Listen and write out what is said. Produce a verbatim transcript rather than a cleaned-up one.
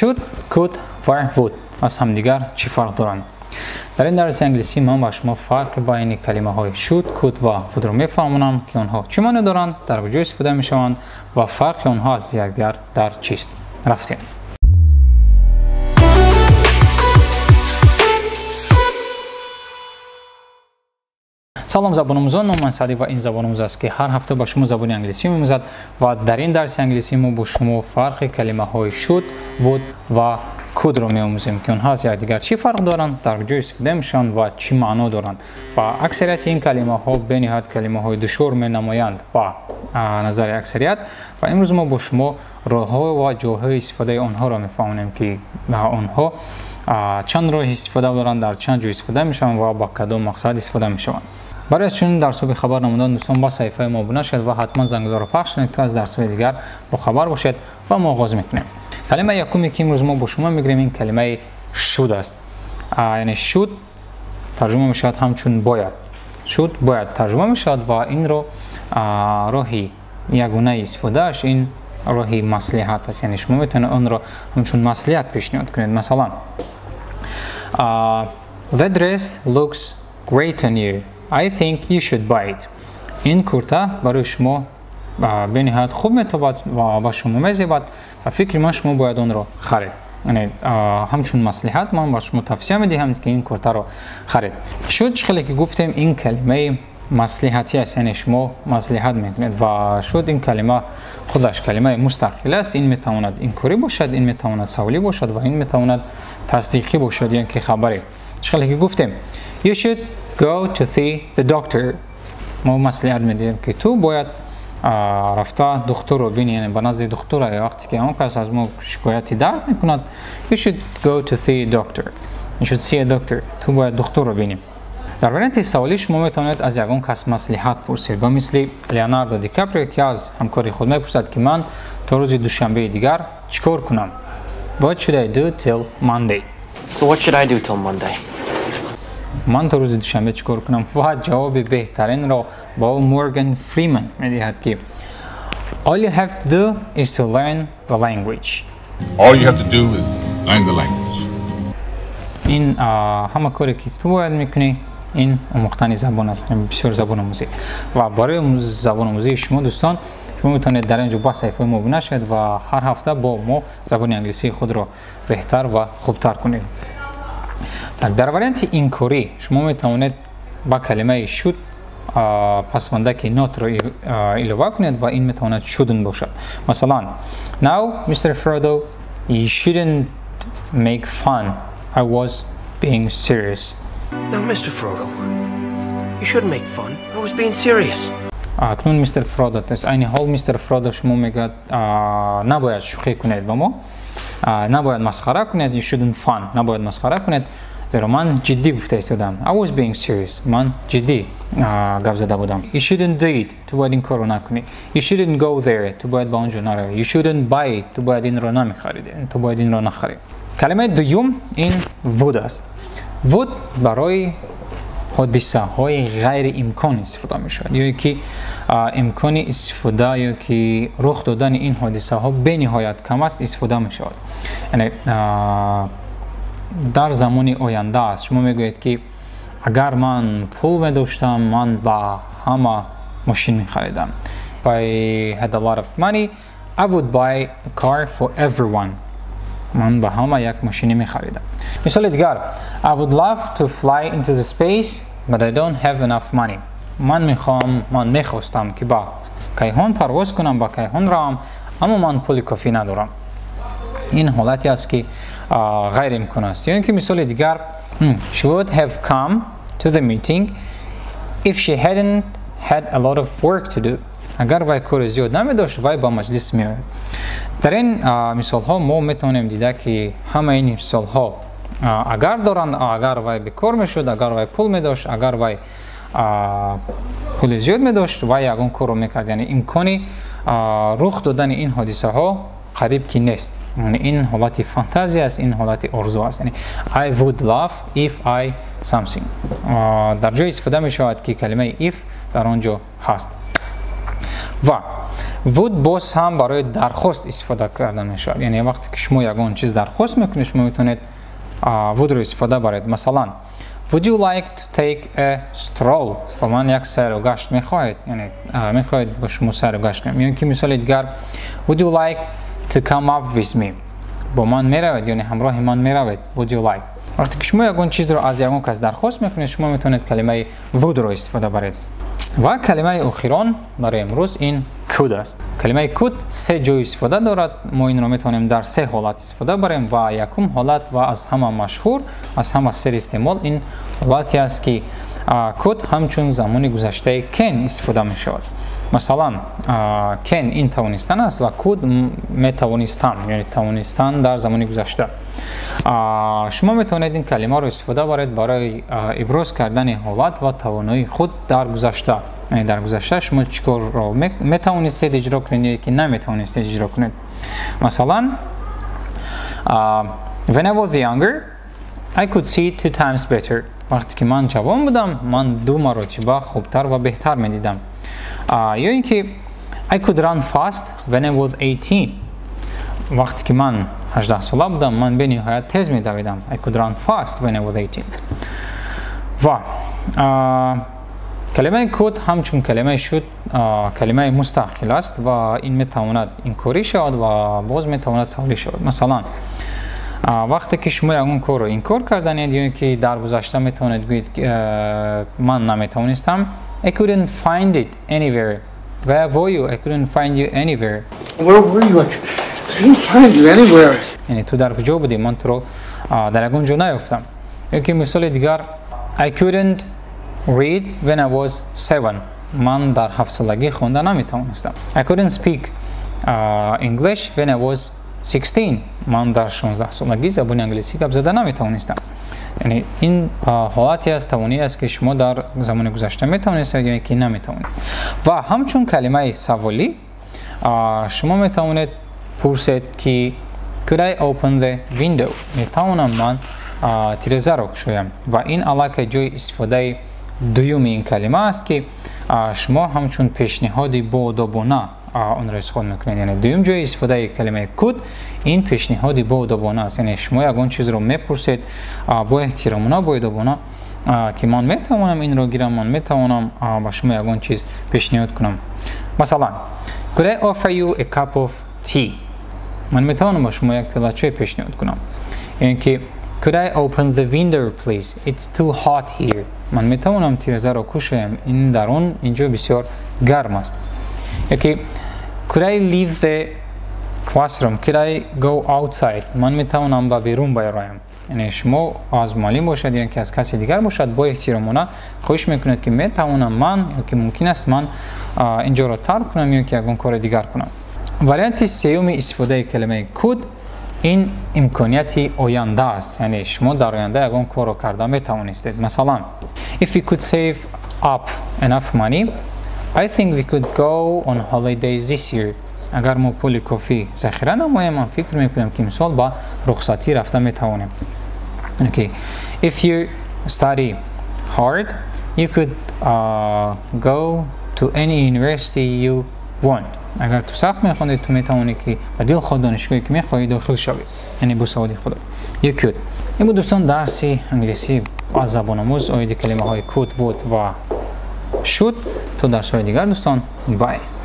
should, could, were, would از همدیگر چی فرق دارن؟ در این درس انگلیسی من با شما فرق بین کلمه های should, could و would رو میفهمونم که آنها چی معنی دارند، در کجا استفاده می شوند و فرق آنها از یکدیگر در چیست. رفتیم. سلام زبان‌آموزان، من سعدی و این زبان‌آموز است که هر هفته با شما زبان انگلیسی می‌آموزد و در این درس انگلیسی ما با شما فرق کلمه‌های should, would و could رو می‌آموزیم که آنها از یکدیگر چی فرق دارند، در کجا استفاده می‌شوند و چی معنا دارند. و اکثریت این کلمه‌ها به نهاد کلمه‌های دشوار می‌نمایند با نظر اکثریت، و امروز ما با شما راه‌ها و جاهای استفاده آنها را می‌فهمانیم که آنها چند راه استفاده دارند، در چند جا استفاده می‌شوند و با کدام مقصد استفاده می‌شوند. برای از چون در صبح خبر نمودن دوستان با صحیفه ما ابونه شد و حتما زنگوله رو پخش کنید تا از درس دیگر با خبر باشید. و ما آغاز میکنیم. کلمه یکمی که امروز ما با شما میگیریم این کلمه should است. یعنی should ترجمه میشود همچون باید. should باید ترجمه میشود و این رو راهی یگونه استفاده اش این راهی مصلحت است. یعنی شما میتونید اون رو همچون مصلحت پیشنهاد کنید. مثلا The dress looks great on you. I think you should buy it. این کرتا برای شما به نهایت خوب میتابد و با شما میزیبد و فکر من شما باید اون رو خرید. یعنی همچون مصلحت من با شما توصیه میدهم که این کرتا رو خرید. شد خیلی که گفتیم این کلمه مصلحتی است، یعنی شما مصلحت میکنید و شد این کلمه خودش کلمه مستقل است. این میتواند این کاری باشد، این میتواند سوالی باشد و این میتواند تصدیقی باشد. یعنی که خبری خیلی که گفتیم you should go to see the doctor. ما مصلحت میدیم که تو باید رفته دکتر رو بینی، یعنی به نزد دکتر وقتی که اون کس از ما شکایتی درد میکند. You should go to see a doctor. You should see a doctor. تو باید دکتر رو بینیم. در وریانت سوالی شما میتونید از یگان کس مصلحت پرسید و مثل لیوناردو دیکاپریو که از همکاری خود میپرسد که من تا روز دوشنبه دیگر چیکار کنم. What should I do till Monday? So what should I do till Monday? من تا روز دوشنبه چیکار کنم؟ و جواب بهترین را با مورگان فریمن میدهد که All you have to do is to learn the language. All you have to do is learn the language. این همه کاری که تو باید میکنی این آموختن زبان است. بسیار زبان آموزی و برای زبان آموزی شما دوستان شما میتونید در اینجا با صحیفه ما بونه شید و هر هفته با ما زبان انگلیسی خود را بهتر و خوبتر کنید. در وریانت اینکوری شما میتونید با کلمه should پسمانده که not رو ایلوه کنید و این میتواند shouldn't باشد. مثلا Now mister Frodo you shouldn't make fun. I was being serious. Now mister Frodo you shouldn't make fun. I was being serious. اکنون mister Frodo از این حال mister Frodo شما میگه نباید شوخی کنید با ما، نباید مسخره کنید. You shouldn't fun. نباید مسخره کنید. زیرا من جدی گفته ایستادم. I was being serious. من جدی گپ زده بودم. You shouldn't do it. تو باید این کار رو نکنی. You shouldn't go there. تو باید با اونجا نروی. You shouldn't buy it. تو باید این رو نمیخریدی. تو باید این رو نخری. کلمه دوم این would است. would برای حادثه های غیر امکانی استفاده می شود، یا که امکان استفاده یا که رخ دادن این حادثه ها به نهایت کم است استفاده می شود. یعنی در زمان آینده است. شما میگوید که اگر من پول می داشتم من و همه ماشین می خریدم. If I had a lot of money I would buy a car for everyone. من به همه یک ماشین می خریدم. مثال دیگر I would love to fly into the space but I don't have enough money. من میخوام من میخواستم که با کیهان پرواز کنم، با کیهان روم، اما من پول کافی ندارم. این حالتی است که غیر امکان است. یا اینکه مثال دیگر She would have come to the meeting if she hadn't had a lot of work to do. اگر وای کار زیاد نمی داشت وای با مجلس می آید. در این مثال ها ما میتونیم دیده که همه این مثال ها اگر دارند، اگر وای بیکار می شد، اگر وای پول می داشت، اگر وای پول زیاد می داشت وای اون کار رو می کرد. یعنی امکانی رخ دادن این حادثه ها قریب که نیست. یعنی این حالت فانتزی است، این حالت آرزو است. یعنی I would love if I something. در جای استفاده می شود که کلمه if در آنجا هست. و وود باز هم برای درخواست استفاده کرده میشه. یعنی وقتی که شما یگان چیز درخواست میکنید شما میتونید وود رو استفاده برید. مثلا Would you like to take a stroll? با من یک سیر و گشت میخواید. یعنی میخواید با شما سیر و گشت کنیم. یعنی که مثال دیگر Would you like to come up with me? با من میروید یعنی همراه من میروید. Would you like? وقتی که شما یگان چیز رو از یگان کس درخواست میکنید شما میتونید کلمه would رو استفاده برید. و کلمه اخیران برای امروز این could است. کلمه could سه جای استفاده دارد. ما این رو میتونیم در سه حالت استفاده بریم و یکم حالت و از همه مشهور از همه سر استعمال این حالتی است که could همچون زمان گذشته can استفاده می شود. مثلا can این توانستن است و could می توانستن یعنی توانستن در زمان گذشته. شما میتونید این کلمه رو استفاده برید برای ابراز کردن حالت و توانایی خود در گذشته. یعنی در گذشته شما چیکار رو میتونستید اجرا کنید یا که نمیتونستید اجرا کنید. مثلا When I was younger I could see two times better. وقتی که من جوان بودم من دو مرتبه خوبتر و بهتر میدیدم. یا اینکه I could run fast when I was eighteen. وقتی که من هجده ساله بودم من به نهایت تیز میدویدم. I could run fast when I was eighteen. و کلمه could همچون کلمه should کلمه مستقل است و این میتواند این کاری شود و باز میتواند سوالی شود. مثلا وقتی که شما اون کار رو این کار کردنید یا که در گذشته میتونید گوید من نمیتونستم. I couldn't find it anywhere. Where were you? I couldn't find you anywhere. Where were you? I couldn't find you anywhere. یعنی تو در کجا بودی من تو رو در اون جا نیافتم. یکی مثال دیگر I couldn't read when I was seven. من در هفت سالگی خوانده نمیتونستم. I couldn't speak English when I was sixteen. من در شانزده سالگی زبان انگلیسی گپ زده نمیتونستم. یعنی این حالتی از توانی است که شما در زمان گذشته میتونستید یا که نمیتونید. و همچون کلمه سوالی شما میتونید پرسید که Could I open the window? میتونم من تیرزه رو کشویم. و این علاقه جای استفاده دویوم این کلمه است که شما همچون پیشنهادی بود و بنا اون رو استفاده میکنید. یعنی دویم جای استفاده کلمه could این پیشنهادی بود و بنا است. یعنی شما یکون چیز رو میپرسید با احترامونا بود و بنا که من میتوانم این رو گیرم من میتوانم با شما یکون چیز پیشنهاد کنم. مثلا Could I offer you a cup of tea? من میتوانم با شما یک پیاله چای پیشنهاد کنم. یعنی که Could I open the window please? It's too hot here. من میتوانم تیرزه رو کشم این درون اینجا بسیار گرم است. یکی Could I leave the classroom? Could I go outside? من میتوانم با بیرون برایم. یعنی شما از معلم باشد یا که از کسی دیگر باشد با احترامونا خوش میکنید که میتوانم من یا که ممکن است من اینجا رو ترک کنم یا که اون کار دیگر کنم. وریانت سوم استفاده کلمه could این امکانیتی آینده است. یعنی شما در آینده اون کار رو کرده میتوانستید. مثلا If we could save up enough money I think we could go on holidays this year. اگر ما پول کافی ذخیره نماییم من فکر میکنم که امسال با رخصتی رفته میتوانیم. Okay. If you study hard you could uh, go to any university you want. اگر تو سخت میخوندی تو میتوانی که به دل خود دانشگاهی که میخوایی داخل شوی. یعنی بو سعودی خدا you could. این بود دوستان درسی انگلیسی از زبان‌آموز آید کلمه های could, would و should. تا درس‌های دیگر دوستان بای.